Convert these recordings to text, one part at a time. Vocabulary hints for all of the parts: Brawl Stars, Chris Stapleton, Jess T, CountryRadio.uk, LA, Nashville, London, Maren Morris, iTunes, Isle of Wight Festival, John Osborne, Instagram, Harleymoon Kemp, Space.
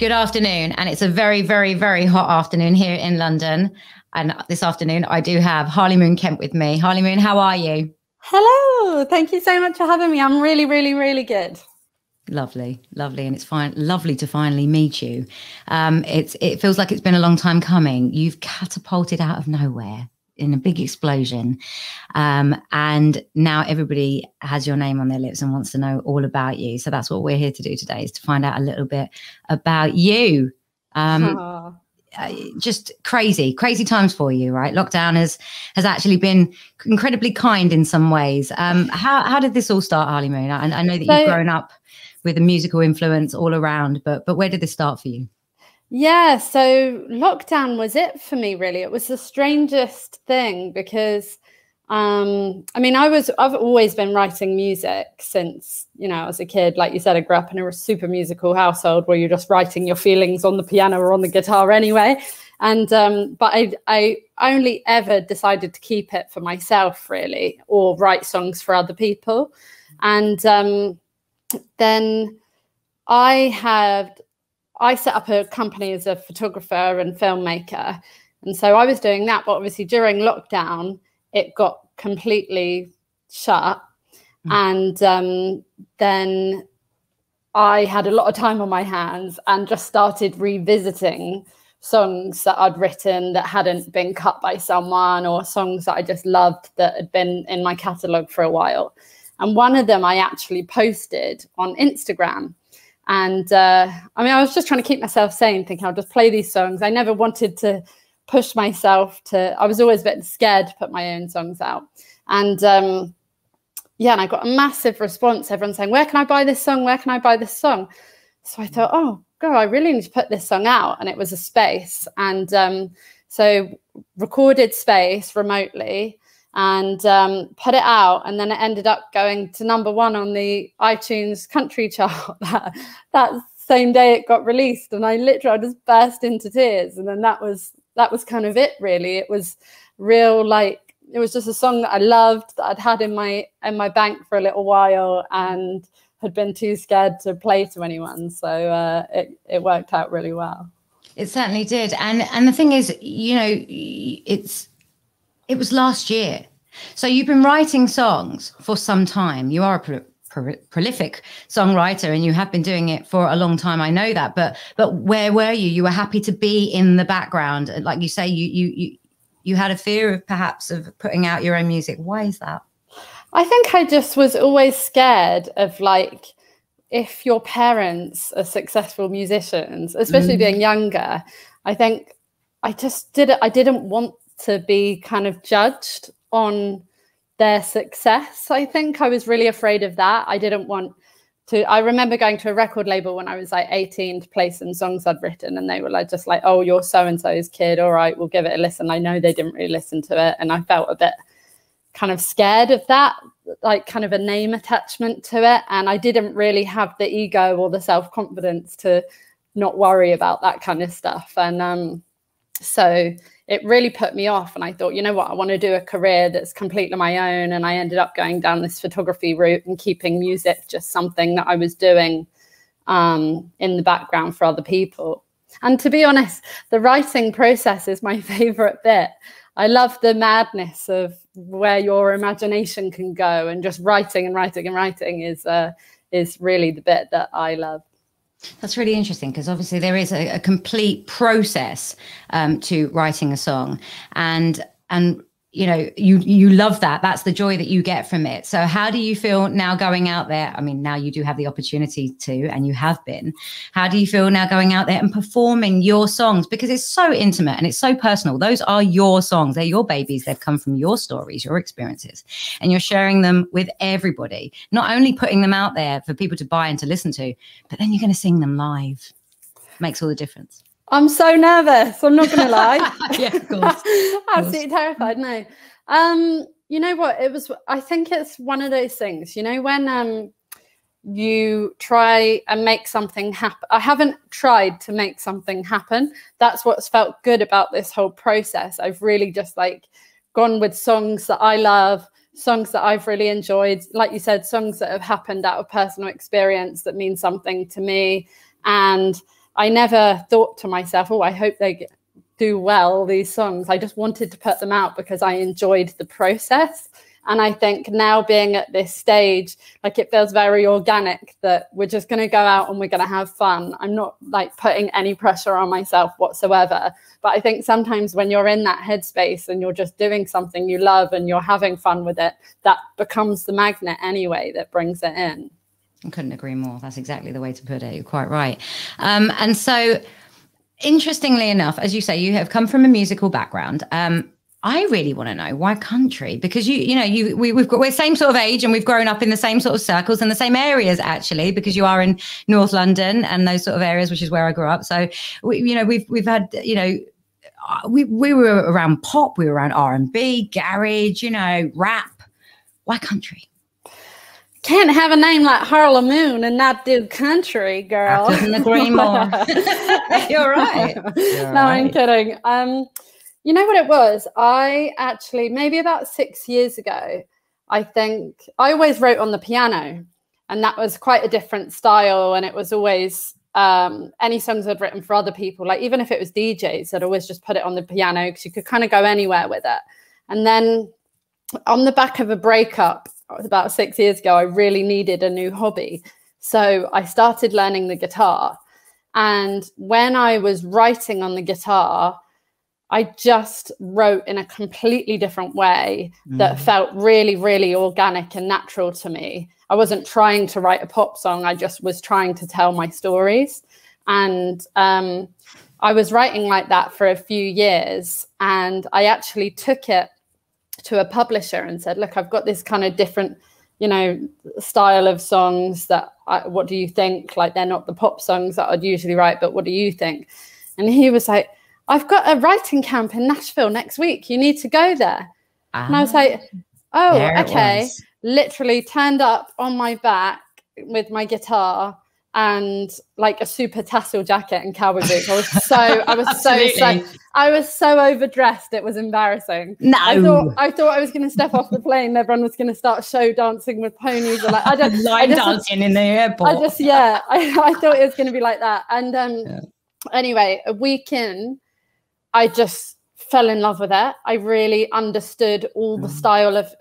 Good afternoon, and it's a very, very, very hot afternoon here in London. And this afternoon, I do have Harleymoon Kemp with me. Harleymoon, how are you? Hello, thank you so much for having me. I'm really, really, really good. Lovely, lovely, and it's lovely to finally meet you. It feels like it's been a long time coming. You've catapulted out of nowhere in a big explosion, and now everybody has your name on their lips and wants to know all about you. So that's what we're here to do today, is to find out a little bit about you. Just crazy times for you, right? Lockdown has actually been incredibly kind in some ways. How did this all start, Harleymoon? I know that you've grown up with a musical influence all around, but where did this start for you? Yeah, so lockdown was it for me, really. It was the strangest thing because, I've always been writing music since, I was a kid. Like you said, I grew up in a super musical household where you're just writing your feelings on the piano or on the guitar anyway. And but I only ever decided to keep it for myself, really, or write songs for other people. And then I set up a company as a photographer and filmmaker. And so I was doing that, but obviously during lockdown, it got completely shut. Mm. And then I had a lot of time on my hands and just started revisiting songs that I'd written that hadn't been cut by someone, or songs that I just loved that had been in my catalogue for a while. And one of them I actually posted on Instagram. And I was just trying to keep myself sane, thinking I'll just play these songs. I never wanted to push myself to, I was always a bit scared to put my own songs out. And and I got a massive response. Everyone saying, where can I buy this song? Where can I buy this song? So I thought, oh, God, I really need to put this song out. And it was a Space. And so recorded Space remotely and put it out, and then it ended up going to #1 on the iTunes country chart that same day it got released, and I literally just burst into tears. And then that was kind of it, really. It was real, like, it was just a song that I loved, that I'd had in my bank for a little while and had been too scared to play to anyone. So it worked out really well. It certainly did. And the thing is, it was last year. So you've been writing songs for some time. You are a prolific songwriter, and you have been doing it for a long time. I know that, but where were you? You were happy to be in the background. Like you say, you had a fear of perhaps of putting out your own music. Why is that? I think I just was always scared of, like, if your parents are successful musicians, especially being younger, I think I just did it. I didn't want to be kind of judged on their success. I think I was really afraid of that. I didn't want to. I remember going to a record label when I was like 18 to play some songs I'd written, and they were like, just like, oh, you're so-and-so's kid. All right, we'll give it a listen. I know they didn't really listen to it. And I felt a bit kind of scared of that, like kind of a name attachment to it. And I didn't really have the ego or the self-confidence to not worry about that kind of stuff. And so it really put me off, and I thought, you know what, I want to do a career that's completely my own. And I ended up going down this photography route and keeping music just something that I was doing in the background for other people. And to be honest, the writing process is my favorite bit. I love the madness of where your imagination can go, and just writing and writing and writing is really the bit that I love. That's really interesting, because obviously there is a complete process to writing a song, and you love that. That's the joy that you get from it. So how do you feel now going out there? I mean, now you do have the opportunity to, and you have been. How do you feel now going out there and performing your songs? Because it's so intimate and it's so personal. Those are your songs. They're your babies. They've come from your stories, your experiences, and you're sharing them with everybody, not only putting them out there for people to buy and to listen to, but then you're going to sing them live. Makes all the difference. I'm so nervous, I'm not going to lie. Yeah, of course. Absolutely terrified, no. You know what, it was, I think it's one of those things, when you try and make something happen. I haven't tried to make something happen. That's what's felt good about this whole process. I've really just, like, gone with songs that I love, songs that I've really enjoyed. Like you said, songs that have happened out of personal experience that mean something to me. And I never thought to myself, oh, I hope they do well, these songs. I just wanted to put them out because I enjoyed the process. And I think now being at this stage, like, it feels very organic that we're just going to go out and we're going to have fun. I'm not like putting any pressure on myself whatsoever. But I think sometimes when you're in that headspace and you're just doing something you love and you're having fun with it, that becomes the magnet anyway that brings it in. I couldn't agree more. That's exactly the way to put it. You're quite right. And so, interestingly enough, as you say, you have come from a musical background. I really want to know why country, because we're same sort of age and we've grown up in the same sort of circles and the same areas, actually, because you are in North London and those sort of areas, which is where I grew up. So we were around pop, we were around R&B, garage, rap. Why country? Can't have a name like Harleymoon and not do country, girl. I couldn't agree more. You're right. You're no, right. I'm kidding. You know what it was? I actually, maybe about 6 years ago, I think, I always wrote on the piano, and that was quite a different style. And it was always any songs I'd written for other people, like even if it was DJs, I'd always just put it on the piano because you could kind of go anywhere with it. And then on the back of a breakup, it was about 6 years ago, I really needed a new hobby. So I started learning the guitar. And when I was writing on the guitar, I just wrote in a completely different way that felt really, really organic and natural to me. I wasn't trying to write a pop song. I just was trying to tell my stories. And I was writing like that for a few years. And I actually took it to a publisher and said, look, I've got this kind of different, style of songs that, what do you think? Like, they're not the pop songs that I'd usually write, but what do you think? And he was like, I've got a writing camp in Nashville next week. You need to go there. And I was like, oh, okay. Literally turned up on my back with my guitar and like a super tassel jacket and cowboy boots. I was so overdressed. It was embarrassing. No, I thought I was going to step off the plane. Everyone was going to start show dancing with ponies. Or like, I don't line dancing in the airport. I thought it was going to be like that. And anyway, a week in, I just fell in love with it. I really understood all the style of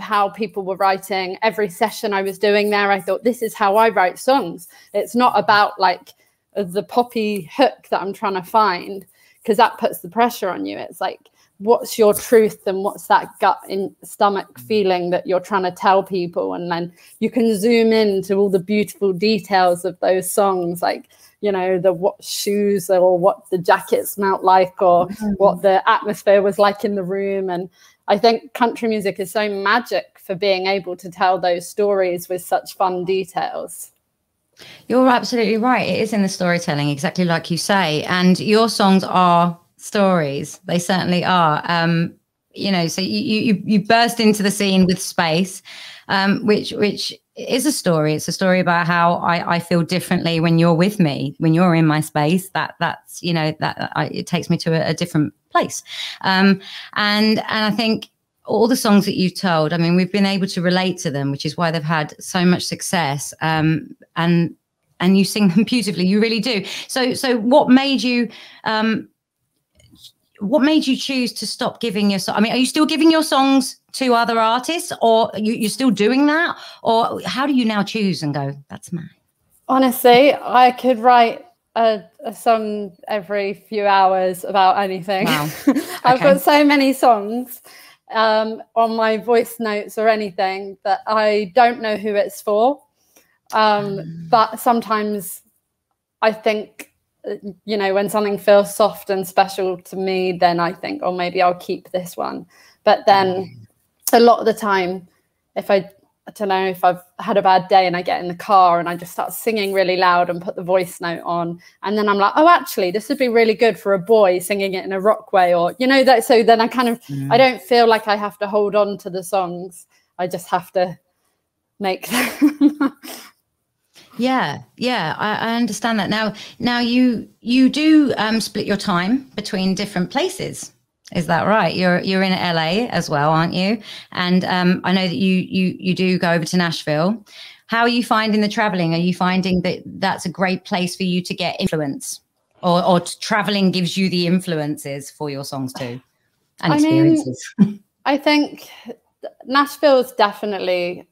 how people were writing. Every session I was doing there, I thought, this is how I write songs. It's not about like the poppy hook that I'm trying to find, because that puts the pressure on you. It's like, what's your truth and what's that gut in stomach feeling that you're trying to tell people? And then you can zoom into all the beautiful details of those songs, like, what shoes or what the jacket smelled like or what the atmosphere was like in the room. And I think country music is so magic for being able to tell those stories with such fun details. You're absolutely right. It is in the storytelling, exactly like you say. And your songs are stories. They certainly are. So you burst into the scene with Space, which is a story. It's a story about how I feel differently when you're with me, when you're in my space. It takes me to a different place. And I think all the songs that you've told, I mean, we've been able to relate to them, which is why they've had so much success. And you sing them beautifully. You really do. So what made you choose to stop giving your songs? I mean, are you still giving your songs to other artists, or you're still doing that? Or how do you now choose and go, that's mine? Honestly, I could write a song every few hours about anything. Wow. Okay. I've got so many songs on my voice notes or anything that I don't know who it's for. But sometimes I think, when something feels soft and special to me, then I think, oh, maybe I'll keep this one. But then a lot of the time, if I don't know, if I've had a bad day and I get in the car and I just start singing really loud and put the voice note on, and then I'm like, oh, actually, this would be really good for a boy singing it in a rock way, or, that. So then I kind of, I don't feel like I have to hold on to the songs. I just have to make them. Yeah, I understand that. Now you do split your time between different places. Is that right? You're in LA as well, aren't you? And I know that you do go over to Nashville. How are you finding the traveling? Are you finding that that's a great place for you to get influence, or traveling gives you the influences for your songs too and experiences? I mean, I think Nashville's definitely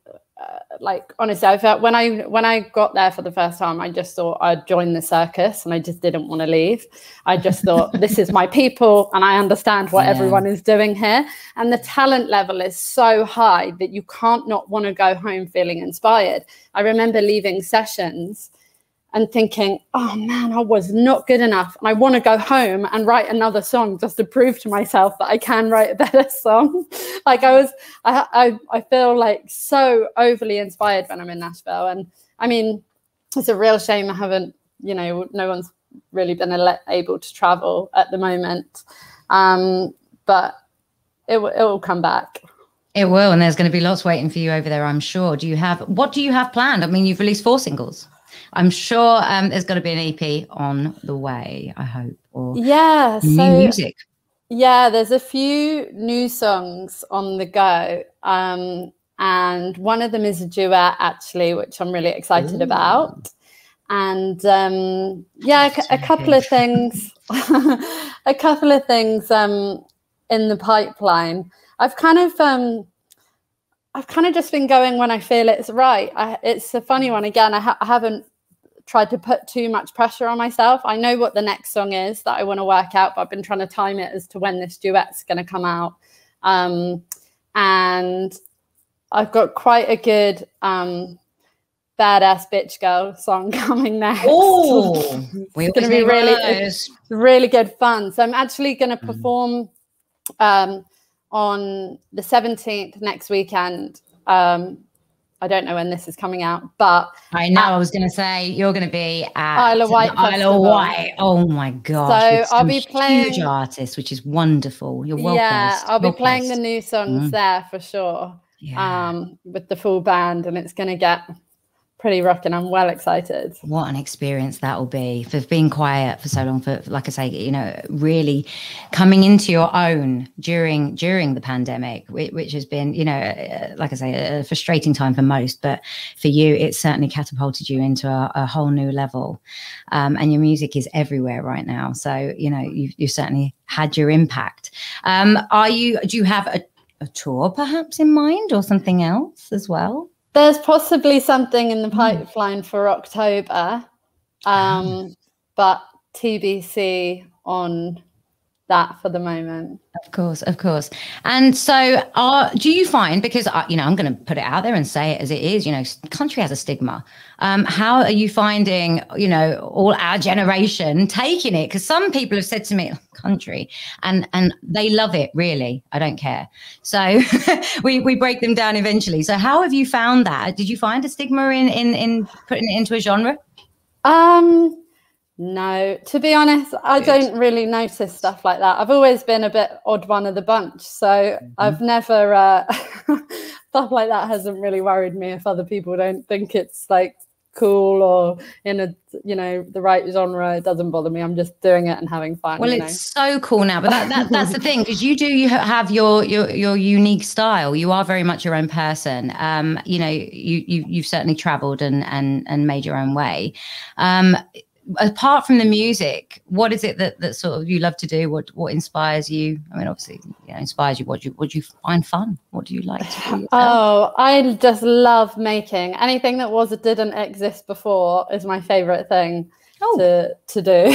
like, honestly, I felt when I got there for the first time, I just thought I'd join the circus, and I just didn't want to leave. I just thought, this is my people, and I understand what everyone is doing here. And the talent level is so high that you can't not want to go home feeling inspired. I remember leaving sessions and thinking, oh man, I was not good enough, and I want to go home and write another song just to prove to myself that I can write a better song. Like, I feel like so overly inspired when I'm in Nashville. And I mean, it's a real shame I haven't, you know, no one's really been able to travel at the moment, but it will come back. It will, and there's going to be lots waiting for you over there, I'm sure. What do you have planned? I mean, you've released 4 singles. I'm sure there's got to be an EP on the way, I hope, or new music. Yeah, there's a few new songs on the go, and one of them is a duet, actually, which I'm really excited about. And a couple of things in the pipeline. I've kind of just been going when I feel it's right. It's a funny one again. I haven't tried to put too much pressure on myself. I know what the next song is that I want to work out, but I've been trying to time it as to when this duet's going to come out. And I've got quite a good badass bitch girl song coming next. Oh, it's going to be really good fun. So I'm actually going to perform on the 17th next weekend. I don't know when this is coming out, but I know I was going to say you're going to be at Isle of Wight Festival. Oh my gosh! So I'll be playing huge artists, which is wonderful. You're well placed. Yeah, I'll be playing the new songs there for sure. Yeah. With the full band, and it's going to get pretty rocking. I'm well excited. What an experience that will be, for being quiet for so long, for, like I say, you know, really coming into your own during the pandemic, which has been, you know, like I say, a frustrating time for most, but for you it certainly catapulted you into a whole new level, and your music is everywhere right now, so you know you've certainly had your impact. Do you have a tour perhaps in mind, or something else as well? There's possibly something in the pipeline for October, but TBC on that for the moment. Of course, of course. And so do you find, because, you know, I'm going to put it out there and say it as it is, you know, country has a stigma. How are you finding, you know, all our generation taking it? Because some people have said to me, country, and they love it, really. I don't care. So we break them down eventually. So how have you found that? Did you find a stigma in putting it into a genre? No, to be honest, I don't really notice stuff like that. I've always been a bit odd one of the bunch, so I've never stuff like that hasn't really worried me if other people don't think it's like cool or in a, you know, the right genre. It doesn't bother me. I'm just doing it and having fun. Well, it's so cool now, but that's the thing, because you have your unique style. You are very much your own person. You know, you've certainly traveled and made your own way. Apart from the music, what is it that sort of you love to do? What inspires you? I mean, obviously, you know, inspires you. What do you find fun? What do you like to do yourself? Oh, I just love making anything that didn't exist before is my favorite thing to do.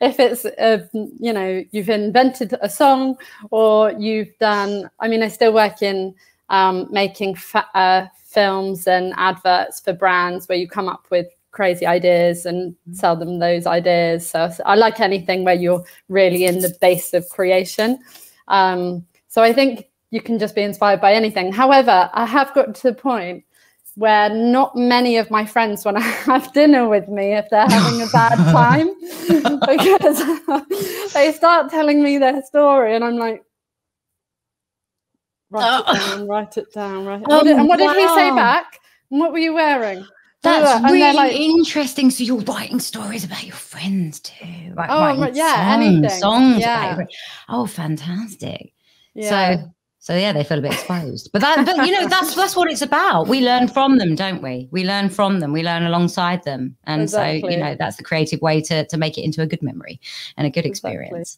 If it's you know, you've invented a song, or you've done. I mean, I still work in making films and adverts for brands, where you come up with crazy ideas and sell them those ideas. So I like anything where you're really in the base of creation. So I think you can just be inspired by anything. However, I have got to the point where not many of my friends want to have dinner with me if they're having a bad time, because they start telling me their story and I'm like, write it down. What did he say back? And what were you wearing? That's really interesting. So you're writing stories about your friends too, right? Songs about your friends. Oh, fantastic. Yeah. So So yeah, they feel a bit exposed. But you know, that's what it's about. We learn from them, don't we? We learn from them. We learn alongside them. And exactly. So, you know, that's the creative way to make it into a good memory and a good experience.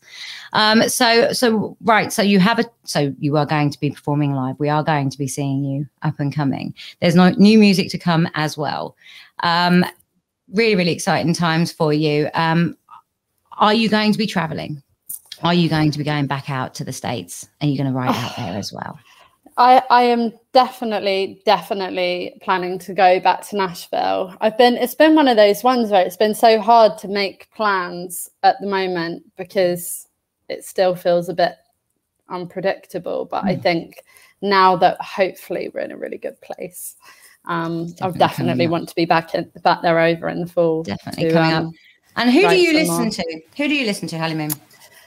Exactly. Right. So you are going to be performing live. We are going to be seeing you up and coming. There's no new music to come as well. Really, really exciting times for you. Are you going to be traveling? Are you going to be going back out to the States? Are you going to ride out there as well? I am definitely planning to go back to Nashville. It's been one of those ones where it's been so hard to make plans at the moment because it still feels a bit unpredictable. But I think now that hopefully we're in a really good place, I'll definitely want to be back there over in the fall. Definitely coming up. And who do you listen to? Who do you listen to, Harleymoon?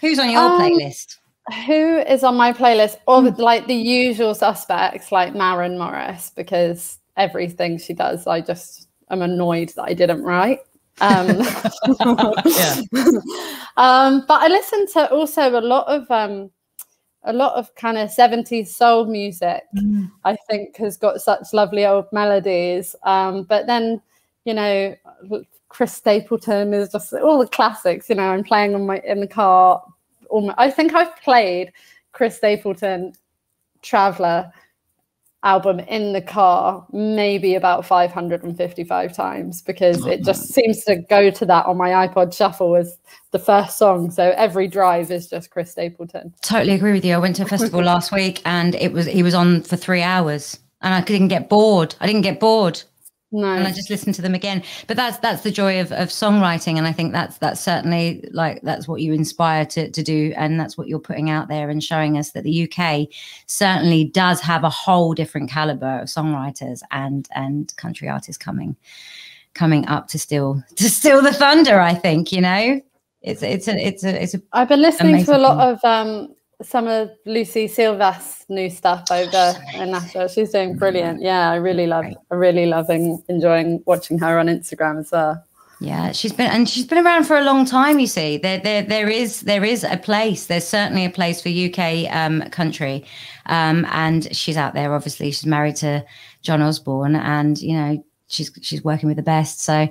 Who's on your playlist? Who is on my playlist? Like the usual suspects, like Maren Morris, because everything she does, I just am annoyed that I didn't write. But I listen to also a lot of kind of 70s soul music. I think has got such lovely old melodies. But then, you know, Chris Stapleton is just all the classics. You know, I'm playing in the car. I think I've played Chris Stapleton Traveller album in the car maybe about 555 times because it just seems to go to that on my iPod shuffle as the first song. So every drive is just Chris Stapleton. Totally agree with you. I went to a festival last week and he was on for 3 hours and I didn't get bored. No. And I just listen to them again. But that's the joy of songwriting, and I think that's certainly like that's what you inspire to do, and that's what you're putting out there and showing us that the UK certainly does have a whole different caliber of songwriters and country artists coming up to steal the thunder. I think, you know, it's a I've been listening to a lot of some of Lucy Silva's new stuff over in Nashville. She's doing brilliant. Yeah, I'm really enjoying watching her on Instagram as well. Yeah, she's been around for a long time. You see, there is a place. There's certainly a place for UK country, and she's out there. Obviously, she's married to John Osborne, and you know she's working with the best. So.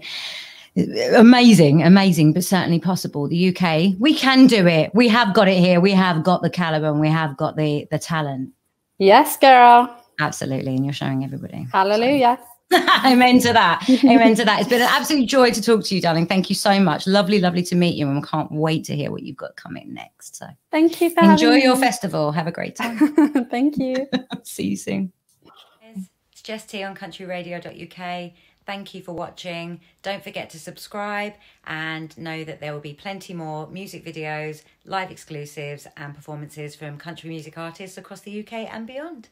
Amazing, but certainly possible. The UK, we can do it. We have got it here. We have got the caliber and we have got the talent. Yes, girl. Absolutely. And you're showing everybody. Hallelujah. So. Amen to that. Amen to that. It's been an absolute joy to talk to you, darling. Thank you so much. Lovely to meet you. And we can't wait to hear what you've got coming next. So thank you. Enjoy your festival. Have a great time. Thank you. See you soon. It's Jess T on CountryRadio.uk. Thank you for watching. Don't forget to subscribe and know that there will be plenty more music videos, live exclusives and performances from country music artists across the UK and beyond.